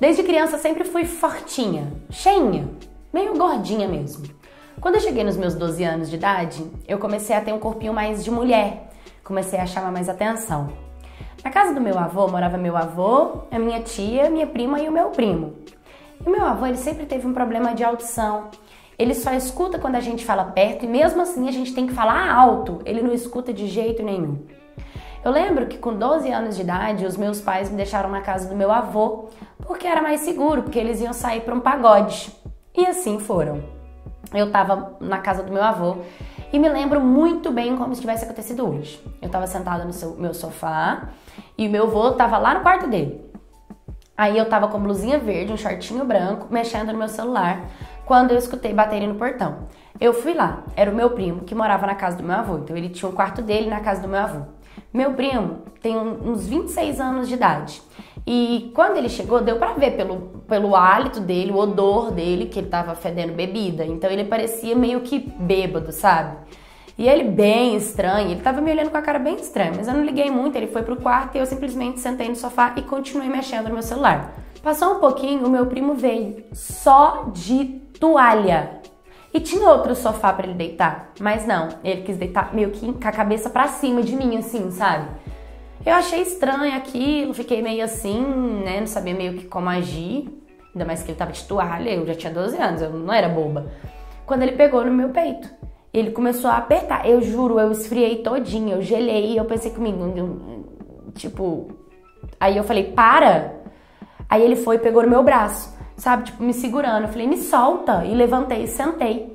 Desde criança sempre fui fortinha, cheinha, meio gordinha mesmo. Quando eu cheguei nos meus 12 anos de idade, eu comecei a ter um corpinho mais de mulher, comecei a chamar mais atenção. Na casa do meu avô morava meu avô, a minha tia, minha prima e o meu primo. E meu avô, ele sempre teve um problema de audição. Ele só escuta quando a gente fala perto e mesmo assim a gente tem que falar alto. Ele não escuta de jeito nenhum. Eu lembro que com 12 anos de idade, os meus pais me deixaram na casa do meu avô porque era mais seguro, porque eles iam sair para um pagode. E assim foram. Eu estava na casa do meu avô e me lembro muito bem como se tivesse acontecido hoje. Eu estava sentada no meu sofá e meu avô estava lá no quarto dele. Aí eu estava com blusinha verde, um shortinho branco, mexendo no meu celular, quando eu escutei baterem no portão. Eu fui lá, era o meu primo que morava na casa do meu avô, então ele tinha um quarto dele na casa do meu avô. Meu primo tem uns 26 anos de idade e quando ele chegou deu pra ver pelo hálito dele, o odor dele, que ele tava fedendo bebida, então ele parecia meio que bêbado, sabe? E ele bem estranho, ele tava me olhando com a cara bem estranha, mas eu não liguei muito, ele foi pro quarto e eu simplesmente sentei no sofá e continuei mexendo no meu celular. Passou um pouquinho, o meu primo veio, só de toalha. E tinha outro sofá pra ele deitar, mas não, ele quis deitar meio que com a cabeça pra cima de mim, assim, sabe? Eu achei estranho aquilo, fiquei meio assim, né, não sabia meio que como agir, ainda mais que ele tava de toalha, eu já tinha 12 anos, eu não era boba. Quando ele pegou no meu peito, ele começou a apertar, eu juro, eu esfriei todinha, eu gelei, eu pensei comigo, tipo... Aí eu falei, para! Aí ele foi e pegou no meu braço. Sabe, tipo, me segurando. Eu falei, me solta. E levantei e sentei.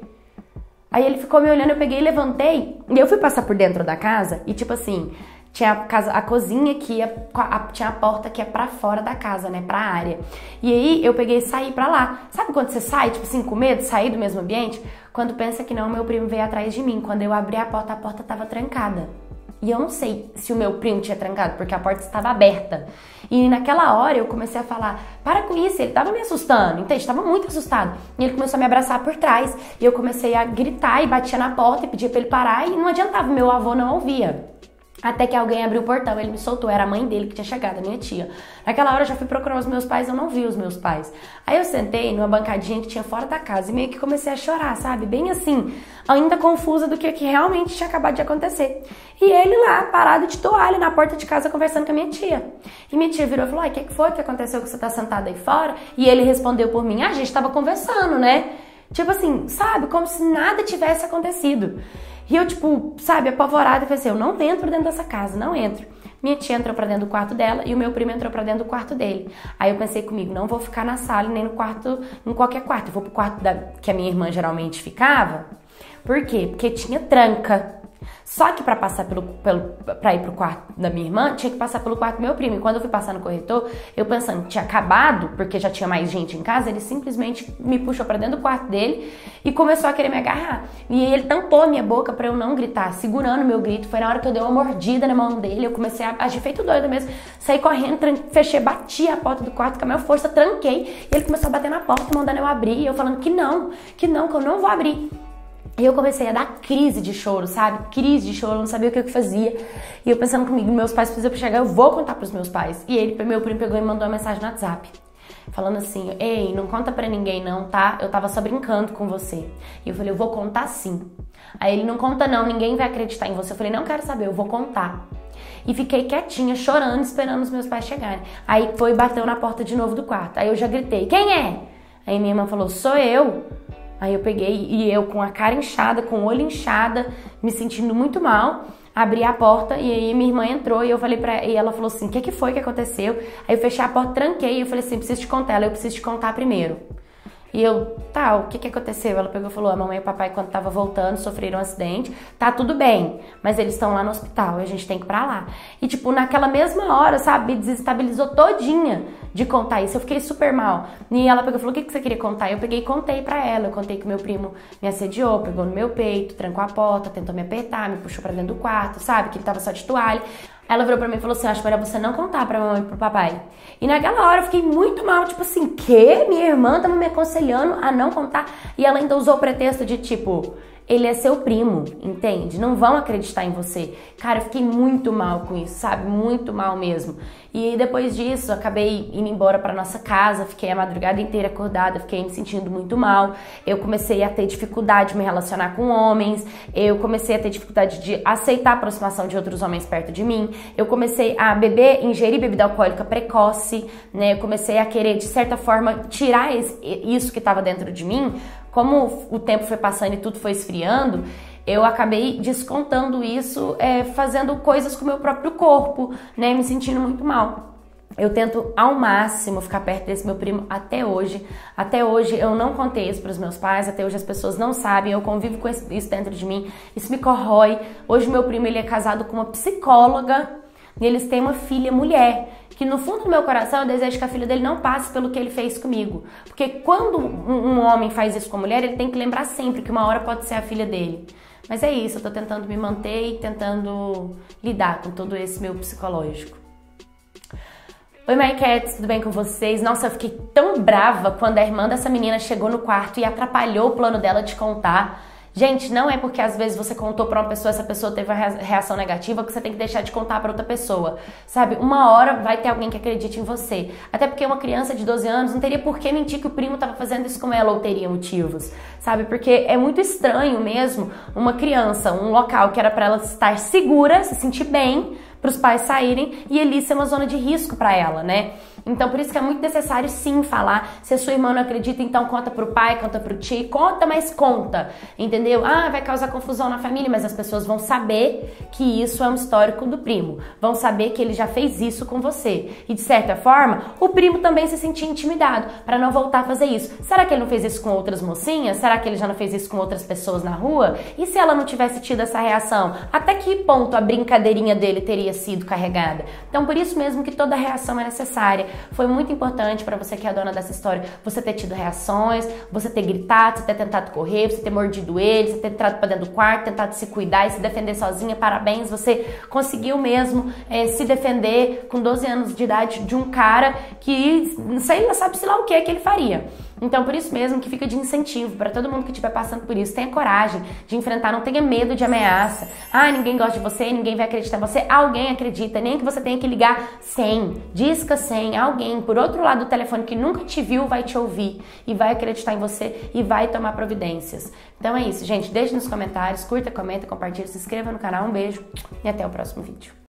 Aí ele ficou me olhando, eu peguei e levantei. E eu fui passar por dentro da casa e, tipo assim, tinha a cozinha que tinha a porta que é pra fora da casa, né, pra área. E aí eu peguei e saí pra lá. Sabe quando você sai, tipo assim, com medo, sair do mesmo ambiente? Quando pensa que não, meu primo veio atrás de mim. Quando eu abri a porta tava trancada. E eu não sei se o meu primo tinha trancado, porque a porta estava aberta. E naquela hora eu comecei a falar, para com isso, ele estava me assustando, entende? Estava muito assustado. E ele começou a me abraçar por trás. E eu comecei a gritar e batia na porta e pedia para ele parar e não adiantava, meu avô não ouvia. Até que alguém abriu o portão, ele me soltou, era a mãe dele que tinha chegado, a minha tia. Naquela hora eu já fui procurar os meus pais, eu não vi os meus pais. Aí eu sentei numa bancadinha que tinha fora da casa e meio que comecei a chorar, sabe? Bem assim, ainda confusa do que realmente tinha acabado de acontecer. E ele lá, parado de toalha na porta de casa conversando com a minha tia. E minha tia virou e falou, ai, o que foi que aconteceu que você tá sentada aí fora? E ele respondeu por mim, a gente tava conversando, né? Tipo assim, sabe? Como se nada tivesse acontecido. E eu, tipo, sabe, apavorada, falei assim, eu não entro dentro dessa casa, não entro. Minha tia entrou pra dentro do quarto dela e o meu primo entrou pra dentro do quarto dele. Aí eu pensei comigo, não vou ficar na sala nem no quarto, em qualquer quarto. Eu vou pro quarto que a minha irmã geralmente ficava. Por quê? Porque tinha tranca. Só que pra passar pra ir pro quarto da minha irmã, tinha que passar pelo quarto do meu primo. E quando eu fui passar no corredor, eu pensando que tinha acabado, porque já tinha mais gente em casa, ele simplesmente me puxou pra dentro do quarto dele e começou a querer me agarrar. E ele tampou a minha boca pra eu não gritar, segurando o meu grito. Foi na hora que eu dei uma mordida na mão dele, eu comecei a agir feito doido mesmo. Saí correndo, fechei, bati a porta do quarto com a minha força, tranquei. E ele começou a bater na porta, mandando eu abrir, e eu falando que eu não vou abrir. E eu comecei a dar crise de choro, sabe? Crise de choro, eu não sabia o que eu fazia. E eu pensando comigo, meus pais precisam chegar, eu vou contar pros meus pais. E ele, meu primo, pegou e mandou uma mensagem no WhatsApp. Falando assim, ei, não conta pra ninguém não, tá? Eu tava só brincando com você. E eu falei, eu vou contar sim. Aí ele, não conta não, ninguém vai acreditar em você. Eu falei, não quero saber, eu vou contar. E fiquei quietinha, chorando, esperando os meus pais chegarem. Aí foi e bateu na porta de novo do quarto. Aí eu já gritei, quem é? Aí minha irmã falou, sou eu. Aí eu peguei e eu com a cara inchada, com o olho inchado, me sentindo muito mal, abri a porta e aí minha irmã entrou e eu falei pra e ela falou assim, o que que foi que aconteceu? Aí eu fechei a porta, tranquei e eu falei assim, preciso te contar, ela, eu preciso te contar primeiro. E eu, tá, o que que aconteceu? Ela pegou e falou, a mamãe e o papai quando tava voltando sofreram um acidente, tá tudo bem, mas eles estão lá no hospital e a gente tem que ir pra lá. E tipo, naquela mesma hora, sabe, desestabilizou todinha de contar isso, eu fiquei super mal. E ela pegou e falou, o que que você queria contar? Eu peguei e contei pra ela, eu contei que meu primo me assediou, pegou no meu peito, trancou a porta, tentou me apertar, me puxou pra dentro do quarto, sabe, que ele tava só de toalha. Ela virou pra mim e falou assim, acho melhor você não contar pra mamãe e pro papai. E naquela hora eu fiquei muito mal, tipo assim, que? Minha irmã tava me aconselhando a não contar. E ela ainda usou o pretexto de tipo, ele é seu primo, entende? Não vão acreditar em você. Cara, eu fiquei muito mal com isso, sabe? Muito mal mesmo. E depois disso, acabei indo embora pra nossa casa, fiquei a madrugada inteira acordada, fiquei me sentindo muito mal. Eu comecei a ter dificuldade de me relacionar com homens, eu comecei a ter dificuldade de aceitar a aproximação de outros homens perto de mim, eu comecei a ingerir bebida alcoólica precoce, né? Eu comecei a querer, de certa forma, tirar isso que tava dentro de mim. Como o tempo foi passando e tudo foi esfriando, eu acabei descontando isso, fazendo coisas com o meu próprio corpo, né, me sentindo muito mal. Eu tento ao máximo ficar perto desse meu primo até hoje. Até hoje eu não contei isso para os meus pais, até hoje as pessoas não sabem, eu convivo com isso dentro de mim, isso me corrói. Hoje meu primo, ele é casado com uma psicóloga e eles têm uma filha mulher. Que no fundo do meu coração eu desejo que a filha dele não passe pelo que ele fez comigo. Porque quando um homem faz isso com a mulher, ele tem que lembrar sempre que uma hora pode ser a filha dele. Mas é isso, eu tô tentando me manter e tentando lidar com todo esse meu psicológico. Oi, my cats, tudo bem com vocês? Nossa, eu fiquei tão brava quando a irmã dessa menina chegou no quarto e atrapalhou o plano dela de contar. Gente, não é porque às vezes você contou pra uma pessoa, essa pessoa teve uma reação negativa, que você tem que deixar de contar pra outra pessoa, sabe? Uma hora vai ter alguém que acredite em você. Até porque uma criança de 12 anos não teria por que mentir que o primo tava fazendo isso com ela, ou teria motivos, sabe? Porque é muito estranho mesmo uma criança, um local que era pra ela estar segura, se sentir bem, pros pais saírem, e ali ser uma zona de risco pra ela, né? Então, por isso que é muito necessário, sim, falar. Se a sua irmã não acredita, então conta pro pai, conta pro tio, conta, mas conta, entendeu? Ah, vai causar confusão na família, mas as pessoas vão saber que isso é um histórico do primo, vão saber que ele já fez isso com você. E, de certa forma, o primo também se sentir intimidado para não voltar a fazer isso. Será que ele não fez isso com outras mocinhas? Será que ele já não fez isso com outras pessoas na rua? E se ela não tivesse tido essa reação? Até que ponto a brincadeirinha dele teria sido carregada? Então, por isso mesmo que toda reação é necessária. Foi muito importante pra você que é a dona dessa história, você ter tido reações, você ter gritado, você ter tentado correr, você ter mordido ele, você ter entrado pra dentro do quarto, tentado se cuidar e se defender sozinha. Parabéns, você conseguiu mesmo se defender com 12 anos de idade de um cara que sabe-se lá o que ele faria. Então, por isso mesmo que fica de incentivo pra todo mundo que estiver passando por isso. Tenha coragem de enfrentar, não tenha medo de ameaça. Ah, ninguém gosta de você, ninguém vai acreditar em você. Alguém acredita, nem que você tenha que ligar 100, disca 100, alguém por outro lado do telefone que nunca te viu vai te ouvir e vai acreditar em você e vai tomar providências. Então é isso, gente. Deixe nos comentários, curta, comenta, compartilha, se inscreva no canal. Um beijo e até o próximo vídeo.